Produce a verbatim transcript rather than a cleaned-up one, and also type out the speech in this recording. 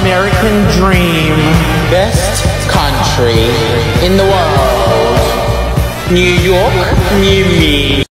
American Dream. Best country in the world. New York, New Me.